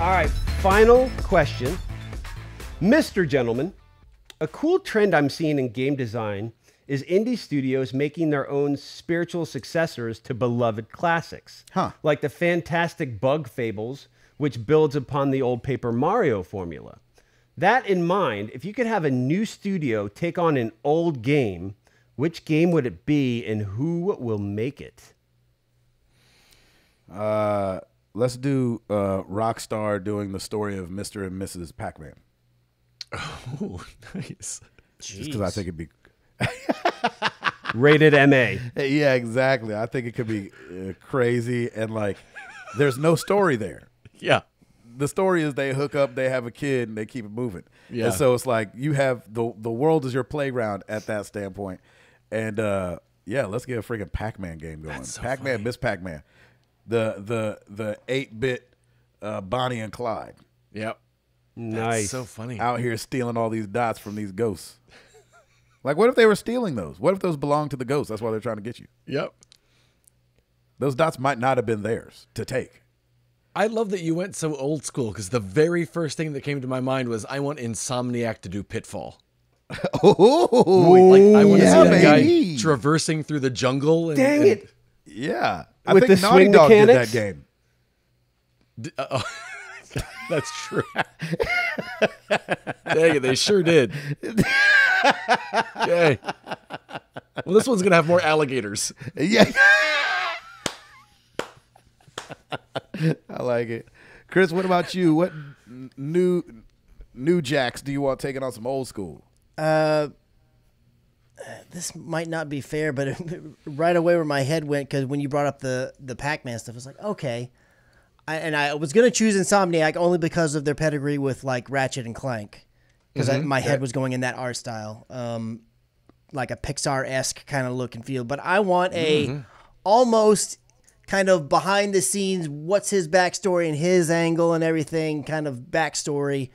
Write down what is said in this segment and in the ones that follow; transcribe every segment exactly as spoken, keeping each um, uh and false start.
All right, final question. Mister Gentleman, a cool trend I'm seeing in game design is indie studios making their own spiritual successors to beloved classics. Huh. Like the Fantastic Bug Fables, which builds upon the old Paper Mario formula. That in mind, if you could have a new studio take on an old game, which game would it be and who will make it? Uh, let's do uh, Rockstar doing the story of Mister and Missus Pac-Man. Oh, nice. Jeez. Just because I think it'd be... Rated M A. Yeah, exactly. I think it could be uh, crazy and like there's no story there. Yeah. The story is they hook up, they have a kid, and they keep it moving. Yeah. And so it's like you have the the world is your playground at that standpoint. And uh yeah, let's get a freaking Pac-Man game going. So Pac-Man, Miss Pac-Man. The the the eight-bit uh Bonnie and Clyde. Yep. Nice. That's so funny. Out here stealing all these dots from these ghosts. Like, what if they were stealing those? What if those belong to the ghosts? That's why they're trying to get you. Yep. Those dots might not have been theirs to take. I love that you went so old school, because the very first thing that came to my mind was, I want Insomniac to do Pitfall. Oh, like, I want yeah, to see that baby. guy traversing through the jungle. And, Dang and, it. Yeah. I With think the Naughty Dog mechanics? did that game. D uh oh. That's true. Dang it, they sure did. Okay. Well, this one's gonna have more alligators. Yeah. I like it. Chris, what about you? What new new jacks do you want taking on some old school? Uh, this might not be fair, but it, right away where my head went, because when you brought up the the Pac-Man stuff, it's like, okay. I, and I was gonna choose Insomniac only because of their pedigree with like Ratchet and Clank. Because mm-hmm. my head was going in that art style, um, like a Pixar-esque kind of look and feel. But I want a mm-hmm. almost kind of behind-the-scenes, what's his backstory and his angle and everything kind of backstory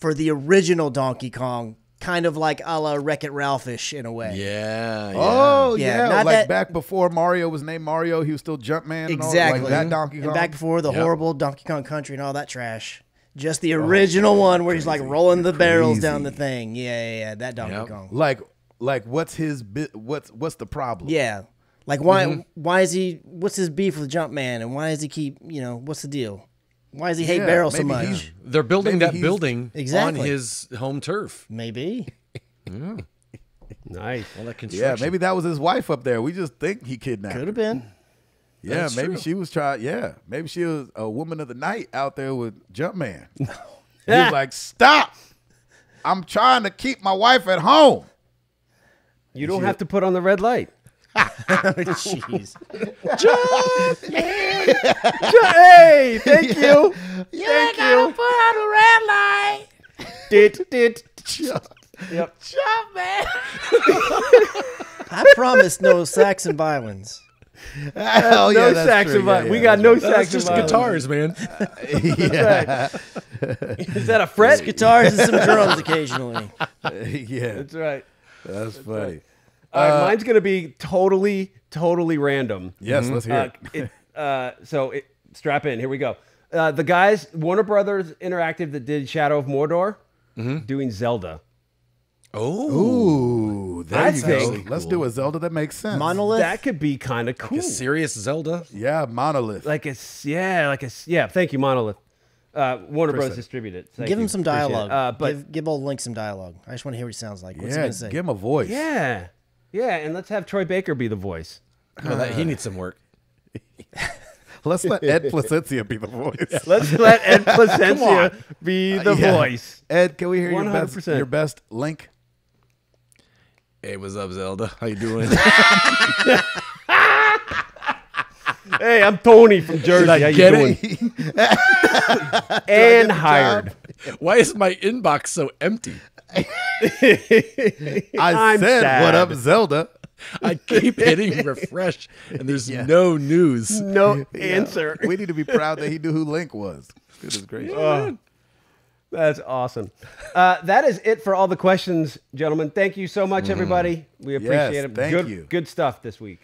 for the original Donkey Kong, kind of like a la Wreck-It Ralph-ish in a way. Yeah. yeah. Oh, yeah. yeah. Not like that, back before Mario was named Mario, he was still Jumpman. Exactly. And all, like that Donkey Kong. And back before the yep. horrible Donkey Kong Country and all that trash. Just the original oh, one where crazy. he's like rolling the barrels crazy. down the thing. Yeah, yeah, yeah. That Donkey yep. Kong. Like, like what's his bit? What's what's the problem? Yeah, like why mm-hmm. why is he? What's his beef with Jumpman? And why does he keep? You know, what's the deal? Why does he hate yeah, barrels so much? They're building that building exactly. on his home turf. Maybe. yeah. Nice. All that construction. Yeah, maybe that was his wife up there. We just think he kidnapped. Could have been. Yeah, That's maybe true. she was trying. Yeah, maybe she was a woman of the night out there with Jumpman. He was like, "Stop! I'm trying to keep my wife at home. You don't she have to put on the red light." Jeez, Jumpman! Hey, thank yeah. you. You thank ain't gotta you. put on the red light. Did did Jump. Yep. Jumpman. I promise no sex and violence. Oh, no yeah, sax and yeah, yeah, we got no right. sax just violin. guitars, man. Uh, yeah. Is that a fret? Guitars and some drums occasionally. Yeah. That's right. That's, That's funny. Right. Uh, uh, mine's going to be totally, totally random. Yes, mm-hmm. let's hear uh, it. it uh, so it, strap in. Here we go. Uh, the guys, Warner Brothers Interactive that did Shadow of Mordor, mm-hmm. doing Zelda. Oh, there you go. Let's cool. do a Zelda that makes sense. Monolith. That could be kind of cool. Like a serious Zelda. Yeah, Monolith. Like a yeah, like a yeah. Thank you, Monolith. Uh, Warner Bros. Distributed. Thank give you. him some dialogue. Uh, but give, give old Link some dialogue. I just want to hear what he sounds like. What's yeah, he gonna say? Give him a voice. Yeah, yeah, and let's have Troy Baker be the voice. Uh, oh, that, he needs some work. Let's let Ed Placencia be the voice. Let's let Ed Placencia be the uh, yeah. voice. Ed, can we hear your best, your best Link? Hey, what's up, Zelda? How you doing? Hey, I'm Tony from Jersey. How you doing? And hired. Why is my inbox so empty? I I'm said, sad. What up, Zelda? I keep hitting refresh, and there's yeah. no news. No yeah. answer. We need to be proud that he knew who Link was. Goodness gracious. Oh. That's awesome. Uh, that is it for all the questions, gentlemen. Thank you so much, everybody. We appreciate yes, it. Thank good, you. Good stuff this week.